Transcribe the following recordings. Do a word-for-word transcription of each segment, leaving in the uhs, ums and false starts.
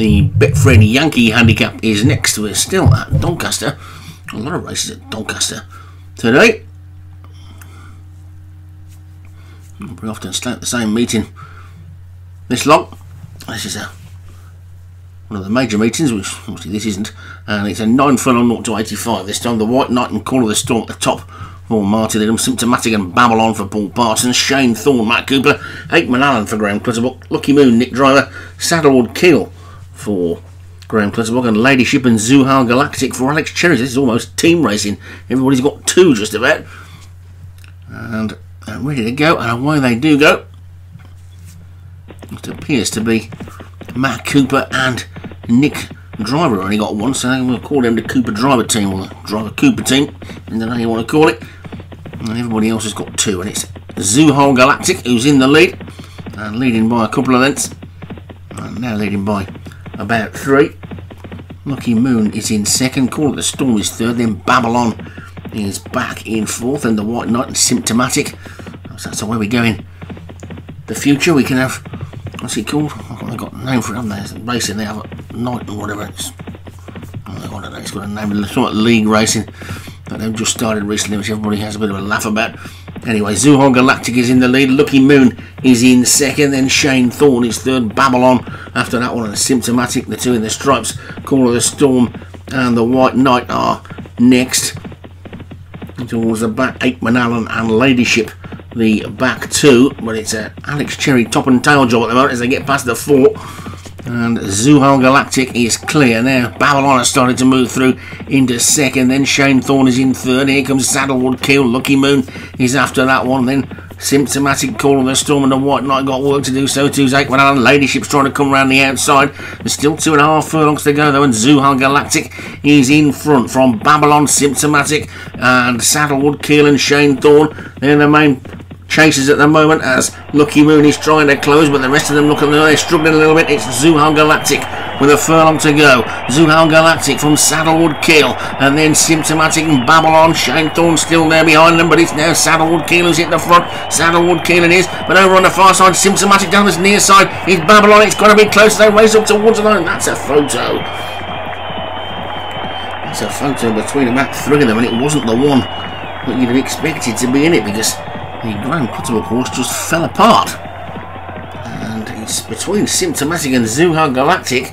The Betfred Yankee Handicap is next. We're still at Doncaster. A lot of races at Doncaster today. We often stay at the same meeting this long. This is a one of the major meetings, which obviously this isn't, and it's a nine furlong zero to eighty-five this time. The White Knight and Call of the Storm at the top for Marty Lidham, Symptomatic and Babylon for Paul Parsons, Shane Thorne, Matt Cooper, Akeman Allen for Graham Clutterbuck, Lucky Moon, Nick Driver, Saddlewood Keel for Graham Clutterbuck, and Ladyship and Zuhal Galactic for Alex Cherry. This is almost team racing. Everybody's got two just about, and they're ready to go, and away they do go. It appears to be Matt Cooper and Nick Driver only got one, so we'll call them the Cooper Driver team, or the Driver Cooper team, and then how you want to call it. And everybody else has got two, and it's Zuhal Galactic who's in the lead, and leading by a couple of lengths, and now leading by about three. Lucky Moon is in second, Call of the Storm is third, then Babylon is back in fourth, and the White Knight and Symptomatic. So that's the way we go in the future. We can have, what's it called? I've got a name for it, haven't they? It's racing, they have a night or whatever. It's, I don't know, it's got a name, it's like league racing that they've just started recently, which everybody has a bit of a laugh about. Anyway, Zuhal Galactic is in the lead, Lucky Moon is in second, then Shane Thorne is third, Babylon after that one, and Symptomatic, the two in the stripes, Call of the Storm and the White Knight are next. Towards the back, Akeman Allen and Ladyship the back two, but it's a Alex Cherry top and tail job at the moment as they get past the four, and Zuhal Galactic is clear now. Babylon has started to move through into second, then Shane Thorne is in third, here comes Saddlewood Keel, Lucky Moon is after that one, then Symptomatic, Call of the Storm and the White Knight got work to do, so too's Akeman Allen. Ladyship's trying to come round the outside. There's still two and a half furlongs to go though, and Zuhal Galactic is in front from Babylon, Symptomatic and Saddlewood Keel and Shane Thorne. They're the main chasers at the moment as Lucky Moon is trying to close, but the rest of them look at them, they're struggling a little bit. It's Zuhal Galactic with a furlong to go. Zuhal Galactic from Saddlewood Keel, and then Symptomatic and Babylon. Shane Thorne still there behind them, but it's now Saddlewood Keel who's hit the front. Saddlewood Keel it is, but over on the far side, Symptomatic down this near side is Babylon. It's got to be close, they race up towards the line. That's a photo. That's a photo between about three of them, and it wasn't the one that you'd have expected to be in it, because the Graham Clutterbuck horse just fell apart. And it's between Symptomatic and Zuhal Galactic.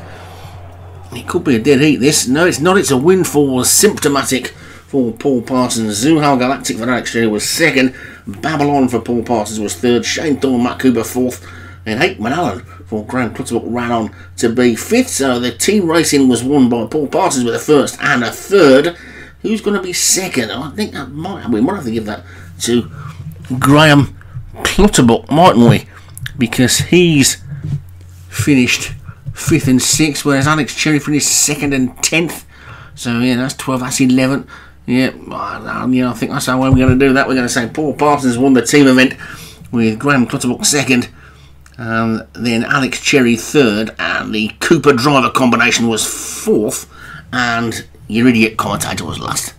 It could be a dead heat, this. No, it's not. It's a win for Symptomatic for Paul Parsons. Zuhal Galactic for Alex Cherry was second. Babylon for Paul Parsons was third. Shane Thorne, Matt Cooper fourth. And Akeman Allen for Graham Clutterbuck ran on to be fifth. So the team racing was won by Paul Parsons with a first and a third. Who's going to be second? I think that might, we might have to give that to Graham Clutterbuck, mightn't we? Because he's finished fifth and sixth, whereas Alex Cherry finished second and tenth. So yeah, that's twelve, that's eleven. Yeah, yeah, I think that's how we're going to do that. We're going to say Paul Parsons won the team event with Graham Clutterbuck second, and then Alex Cherry third, and the Cooper Driver combination was fourth, and your idiot commentator was last.